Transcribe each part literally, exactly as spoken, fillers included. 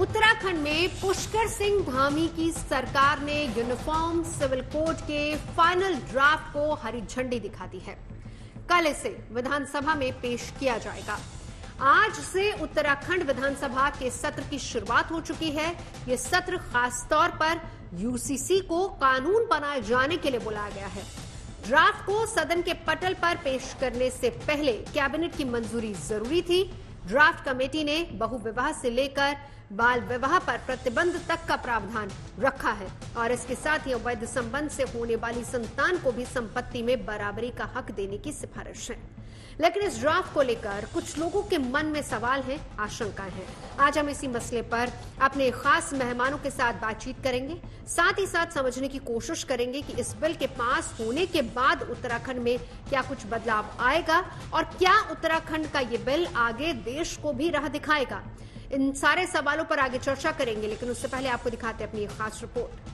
उत्तराखंड में पुष्कर सिंह धामी की सरकार ने यूनिफॉर्म सिविल कोड के फाइनल ड्राफ्ट को हरी झंडी दिखा दी है। कल इसे विधानसभा में पेश किया जाएगा। आज से उत्तराखंड विधानसभा के सत्र की शुरुआत हो चुकी है। ये सत्र खासतौर पर यूसीसी को कानून बनाए जाने के लिए बुलाया गया है। ड्राफ्ट को सदन के पटल पर पेश करने से पहले कैबिनेट की मंजूरी जरूरी थी। ड्राफ्ट कमेटी ने बहुविवाह से लेकर बाल विवाह पर प्रतिबंध तक का प्रावधान रखा है और इसके साथ ही अवैध संबंध से होने वाली संतान को भी संपत्ति में बराबरी का हक देने की सिफारिश है। लेकिन इस ड्राफ्ट को लेकर कुछ लोगों के मन में सवाल है, आशंकाएं हैं। आज हम इसी मसले पर अपने खास मेहमानों के साथ बातचीत करेंगे, साथ ही साथ समझने की कोशिश करेंगे कि इस बिल के पास होने के बाद उत्तराखंड में क्या कुछ बदलाव आएगा और क्या उत्तराखंड का ये बिल आगे देश को भी राह दिखाएगा। इन सारे सवालों पर आगे चर्चा करेंगे, लेकिन उससे पहले आपको दिखाते हैं अपनी खास रिपोर्ट।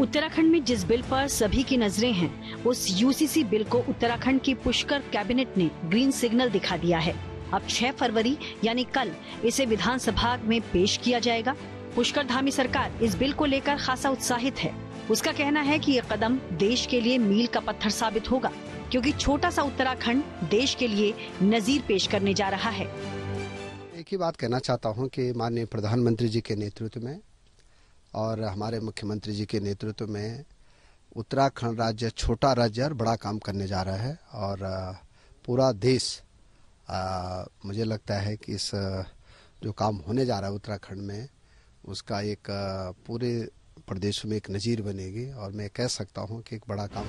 उत्तराखंड में जिस बिल पर सभी की नजरें हैं, उस यूसीसी बिल को उत्तराखंड की पुष्कर कैबिनेट ने ग्रीन सिग्नल दिखा दिया है। अब छह फरवरी यानी कल इसे विधानसभा में पेश किया जाएगा। पुष्कर धामी सरकार इस बिल को लेकर खासा उत्साहित है। उसका कहना है कि ये कदम देश के लिए मील का पत्थर साबित होगा, क्योंकि छोटा सा उत्तराखंड देश के लिए नजीर पेश करने जा रहा है। एक ही बात कहना चाहता हूं कि माननीय प्रधानमंत्री जी के नेतृत्व में और हमारे मुख्यमंत्री जी के नेतृत्व में उत्तराखंड राज्य छोटा राज्य और बड़ा काम करने जा रहा है और पूरा देश आ, मुझे लगता है कि इस जो काम होने जा रहा है उत्तराखंड में उसका एक पूरे प्रदेश में एक नजीर बनेगी और मैं कह सकता हूं कि एक बड़ा काम।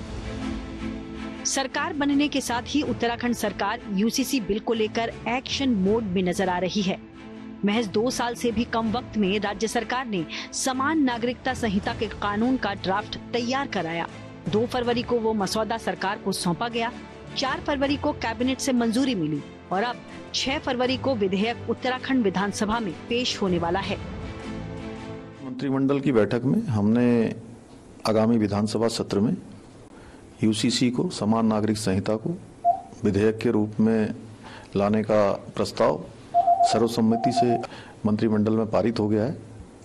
सरकार बनने के साथ ही उत्तराखंड सरकार यूसीसी बिल को लेकर एक्शन मोड में नजर आ रही है। महज दो साल से भी कम वक्त में राज्य सरकार ने समान नागरिकता संहिता के कानून का ड्राफ्ट तैयार कराया। दो फरवरी को वो मसौदा सरकार को सौंपा गया, चार फरवरी को कैबिनेट से मंजूरी मिली और अब छह फरवरी को विधेयक उत्तराखंड विधानसभा में पेश होने वाला है। मंत्रिमंडल की बैठक में हमने आगामी विधानसभा सत्र में यूसीसी को समान नागरिक संहिता को विधेयक के रूप में लाने का प्रस्ताव सर्वसम्मति से मंत्रिमंडल में पारित हो गया है।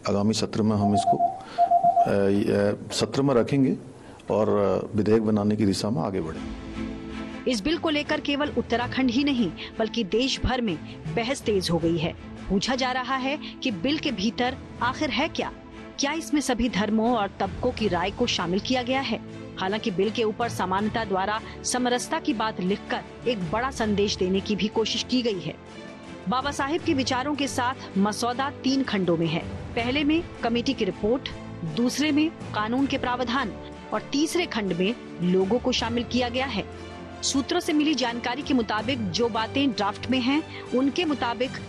आगामी सत्र में हम इसको सत्र में रखेंगे और विधेयक बनाने की दिशा में आगे बढ़ेंगे। इस बिल को लेकर केवल उत्तराखंड ही नहीं बल्कि देश भर में बहस तेज हो गई है। पूछा जा रहा है कि बिल के भीतर आखिर है क्या क्या इसमें सभी धर्मों और तबकों की राय को शामिल किया गया है। हालांकि बिल के ऊपर समानता द्वारा समरसता की बात लिखकर एक बड़ा संदेश देने की भी कोशिश की गई है। बाबा साहिब के विचारों के साथ मसौदा तीन खंडों में है। पहले में कमेटी की रिपोर्ट, दूसरे में कानून के प्रावधान और तीसरे खंड में लोगों को शामिल किया गया है। सूत्रों से मिली जानकारी के मुताबिक जो बातें ड्राफ्ट में हैं, उनके मुताबिक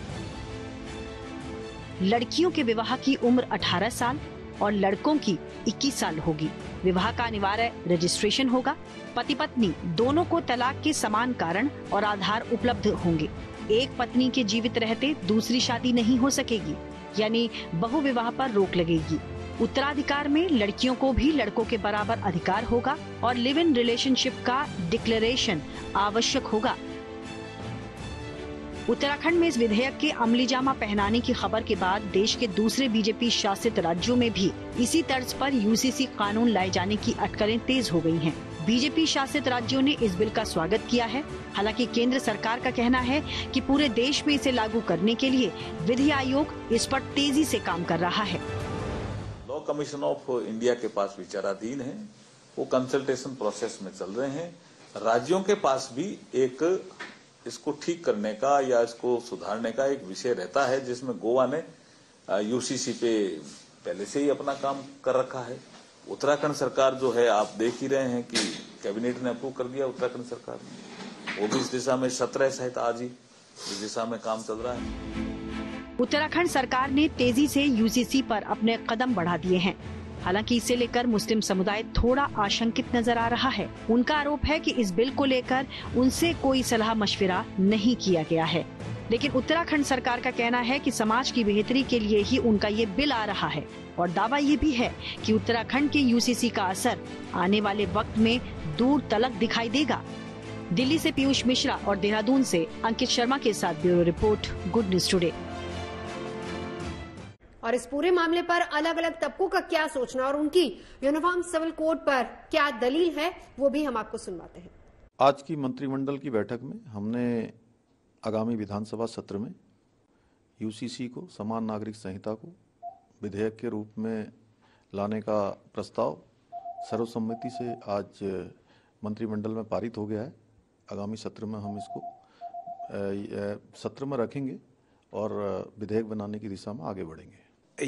लड़कियों के विवाह की उम्र अठारह साल और लड़कों की इक्कीस साल होगी। विवाह का अनिवार्य रजिस्ट्रेशन होगा। पति पत्नी दोनों को तलाक के समान कारण और आधार उपलब्ध होंगे। एक पत्नी के जीवित रहते दूसरी शादी नहीं हो सकेगी, यानी बहुविवाह पर रोक लगेगी। उत्तराधिकार में लड़कियों को भी लड़कों के बराबर अधिकार होगा और लिव इन रिलेशनशिप का डिक्लेरेशन आवश्यक होगा। उत्तराखंड में इस विधेयक के अमलीजामा पहनाने की खबर के बाद देश के दूसरे बीजेपी शासित राज्यों में भी इसी तर्ज पर यूसीसी कानून लाए जाने की अटकलें तेज हो गई हैं। बीजेपी शासित राज्यों ने इस बिल का स्वागत किया है। हालांकि केंद्र सरकार का कहना है कि पूरे देश में इसे लागू करने के लिए विधि आयोग इस पर तेजी से काम कर रहा है। लॉ कमीशन ऑफ इंडिया के पास विचाराधीन है, वो कंसल्टेशन प्रोसेस में चल रहे हैं। राज्यों के पास भी एक इसको ठीक करने का या इसको सुधारने का एक विषय रहता है, जिसमें गोवा ने यूसीसी पे पहले से ही अपना काम कर रखा है। उत्तराखंड सरकार जो है आप देख ही रहे हैं कि कैबिनेट ने अप्रूव कर दिया। उत्तराखंड सरकार ने वो भी इस दिशा में सत्रह सहित आज ही इस दिशा में काम चल रहा है। उत्तराखंड सरकार ने तेजी से यूसीसी पर अपने कदम बढ़ा दिए हैं। हालांकि इसे लेकर मुस्लिम समुदाय थोड़ा आशंकित नजर आ रहा है। उनका आरोप है कि इस बिल को लेकर उनसे कोई सलाह मशविरा नहीं किया गया है, लेकिन उत्तराखंड सरकार का कहना है कि समाज की बेहतरी के लिए ही उनका ये बिल आ रहा है और दावा ये भी है कि उत्तराखंड के यूसीसी का असर आने वाले वक्त में दूर तलक दिखाई देगा। दिल्ली से पीयूष मिश्रा और देहरादून से अंकित शर्मा के साथ bureau report good news today. और इस पूरे मामले पर अलग अलग तबकों का क्या सोचना और उनकी यूनिफॉर्म सिविल कोड पर क्या दलील है वो भी हम आपको सुनवाते हैं। आज की मंत्रिमंडल की बैठक में हमने आगामी विधानसभा सत्र में यूसीसी को समान नागरिक संहिता को विधेयक के रूप में लाने का प्रस्ताव सर्वसम्मति से आज मंत्रिमंडल में पारित हो गया है। आगामी सत्र में हम इसको सत्र में रखेंगे और विधेयक बनाने की दिशा में आगे बढ़ेंगे।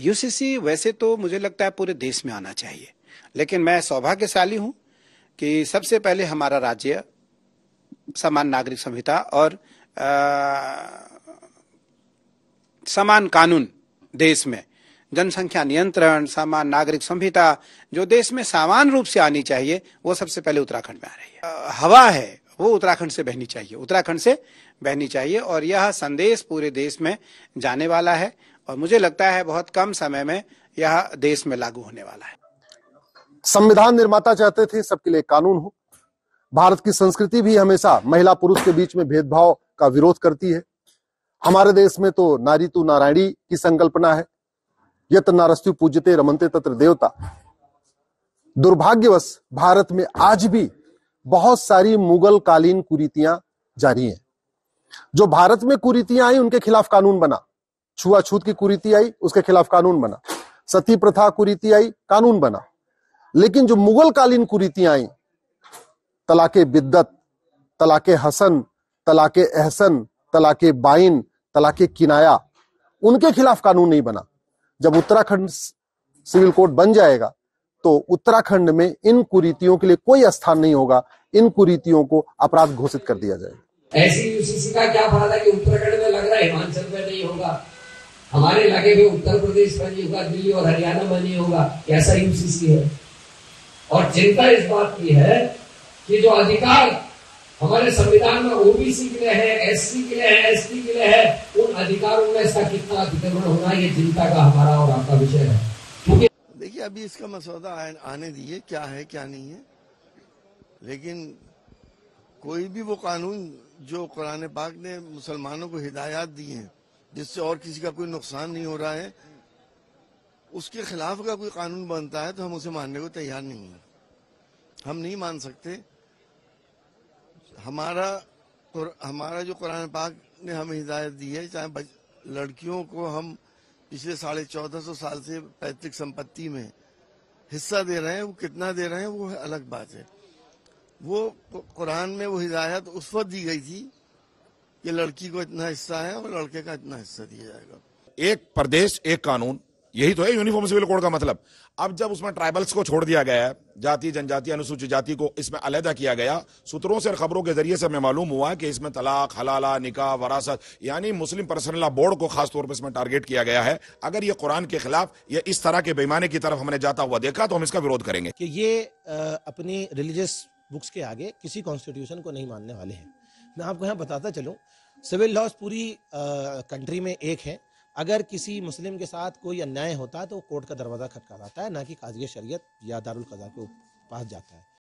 यूसीसी वैसे तो मुझे लगता है पूरे देश में आना चाहिए, लेकिन मैं सौभाग्यशाली हूँ कि सबसे पहले हमारा राज्य समान नागरिक संहिता और आ, समान कानून देश में जनसंख्या नियंत्रण समान नागरिक संहिता जो देश में समान रूप से आनी चाहिए वो सबसे पहले उत्तराखंड में आ रही है। हवा है वो उत्तराखंड से बहनी चाहिए उत्तराखंड से बहनी चाहिए और यह संदेश पूरे देश में जाने वाला है और मुझे लगता है बहुत कम समय में यह देश में लागू होने वाला है। संविधान निर्माता चाहते थे सबके लिए कानून हो। भारत की संस्कृति भी हमेशा महिला पुरुष के बीच में भेदभाव का विरोध करती है। हमारे देश में तो नारी तू नारायणी की संकल्पना है, यत नारस्तु पूज्यते रमन्ते तत्र देवता। दुर्भाग्यवश भारत में आज भी बहुत सारी मुगल कालीन कुरीतियां जारी हैं। जो भारत में कुरीतियां आई उनके खिलाफ कानून बना, छुआछूत की कुरीति आई उसके खिलाफ कानून बना, सती प्रथा कुरीति आई कानून बना, लेकिन जो मुगल कालीन कुरीतियां आई तलाके बिद्दत, तलाके हसन, तलाके अहसन, तलाके बाइन, तलाके किनाया, उनके खिलाफ कानून नहीं बना। जब उत्तराखंड सिविल कोड बन जाएगा तो उत्तराखंड में इन कुरीतियों के लिए कोई स्थान नहीं होगा, इन कुरीतियों को अपराध घोषित कर दिया जाएगा। ऐसी यूसीसी का क्या फायदा कि उत्तराखंड में लग रहा है, हिमाचल में नहीं होगा, हमारे इलाके में उत्तर प्रदेश में नहीं होगा, दिल्ली और हरियाणा में नहीं होगा। ऐसा यूसीसी है और चिंता इस बात की है कि जो अधिकार हमारे संविधान में ओबीसी के लिए है, एससी के लिए है, एसटी के लिए है, उन अधिकारों में इसका कितना अतिक्रमण होना ये चिंता का हमारा और आपका विषय है। देखिए अभी इसका मसौदा आने दीजिए क्या है क्या नहीं है, लेकिन कोई भी वो कानून जो कुरान पाक ने मुसलमानों को हिदायत दी है जिससे और किसी का कोई नुकसान नहीं हो रहा है, उसके खिलाफ का कोई कानून बनता है तो हम उसे मानने को तैयार नहीं है। हम नहीं मान सकते। हमारा हमारा जो कुरान पाक ने हमें हिदायत दी है, चाहे लड़कियों को हम पिछले साढ़े चौदह सौ साल से पैतृक संपत्ति में हिस्सा दे रहे हैं, वो कितना दे रहे हैं वो अलग बात है। वो कुरान में वो हिदायत उस वक्त दी गई थी कि लड़की को इतना हिस्सा है और लड़के का इतना हिस्सा दिया जाएगा। एक प्रदेश एक कानून, यही तो है यूनिफॉर्म सिविल कोड का मतलब। अब जब उसमें ट्राइबल्स को छोड़ दिया गया है, जाति जनजाति अनुसूचित जाति को इसमें अलहदा किया गया। सूत्रों से और खबरों के जरिए से हमें मालूम हुआ कि इसमें तलाक हलाला निका वरासत यानी मुस्लिम पर्सनल लॉ बोर्ड को खासतौर पर इसमें टारगेट किया गया है। अगर ये कुरान के खिलाफ या इस तरह के बेईमाने की तरफ हमने जाता हुआ देखा तो हम इसका विरोध करेंगे कि ये अपनी रिलीजियस बुक्स के आगे किसी कॉन्स्टिट्यूशन को नहीं मानने वाले हैं। मैं आपको यहाँ बताता चलूँ, सिविल लॉज पूरी कंट्री में एक है। अगर किसी मुस्लिम के साथ कोई अन्याय होता है तो कोर्ट का दरवाज़ा खटखटाता है, ना कि काजी शरीयत या दारुल क़ाज़ा के पास जाता है।